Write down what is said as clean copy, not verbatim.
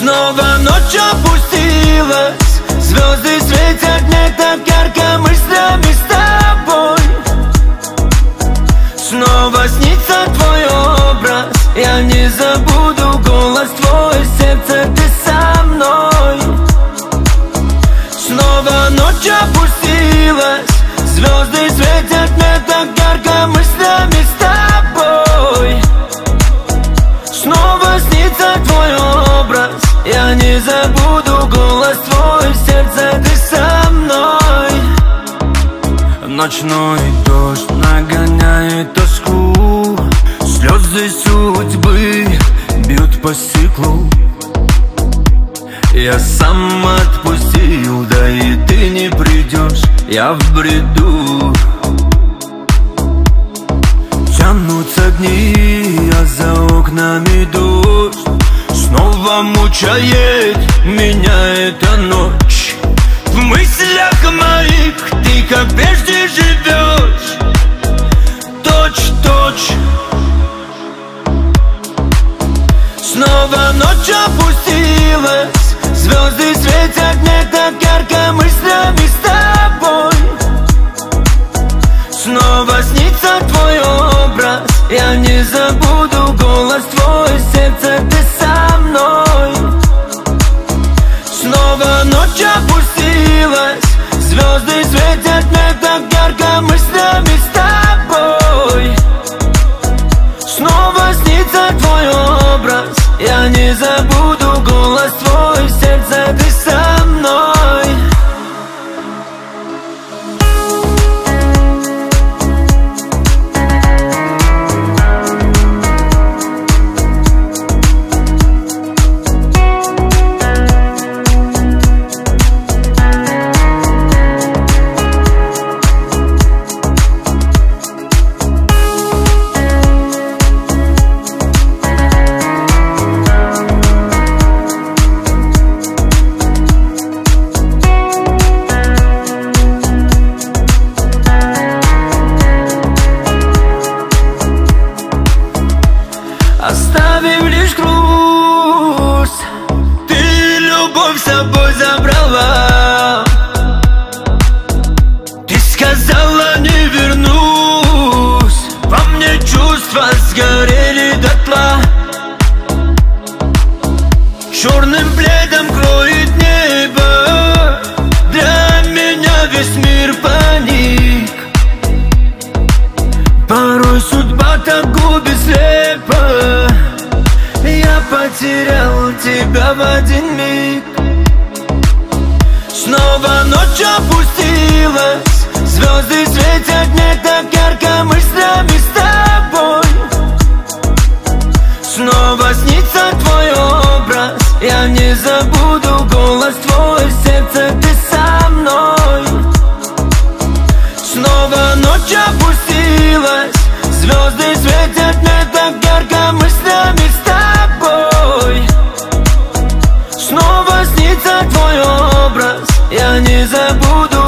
Снова ночь опустилась, звезды светят мне так ярко мыслями с тобой. Снова снится твой образ, я не забуду голос твой, сердце, ты со мной. Снова ночь опустилась, звезды светят мне так ярко мыслями с тобой. Снова снится твой образ, я не забуду голос твой, сердце, ты со мной. Ночной дождь нагоняет тоску, слезы судьбы бьют по стеклу. Я сам отпустил, да и ты не придешь, я в бреду. Тянутся дни, а за окнами дождь, снова мучает меня эта ночь. В мыслях моих ты, как прежде, живешь точь-в-точь. Снова ночь опустилась, звезды светят мне так ярко мыслями с тобой. Снова снится твой образ, я не забуду голос твой, сердце, ты со мной. Снова ночь опустилась, звезды светят мне так ярко мыслями с тобой. Снова снится твой образ, я не забуду голос твой, сердце, ты со мной. Оставим лишь грусть, ты любовь с собой забрала. Ты сказала, не вернусь, во мне чувства сгорели дотла. Черным пледом кроет небо, для меня весь мир паник. Порой судьба так губит слепо, я потерял тебя в один миг. Снова ночь опустилась, звезды светят мне так ярко мыслями с тобой. Снова снится твой образ, я не забуду голос твой, сердце, ты со мной. Снова ночь опустилась, звезды светят мне так ярко мыслями с тобой. Снова снится твой образ, я не забуду.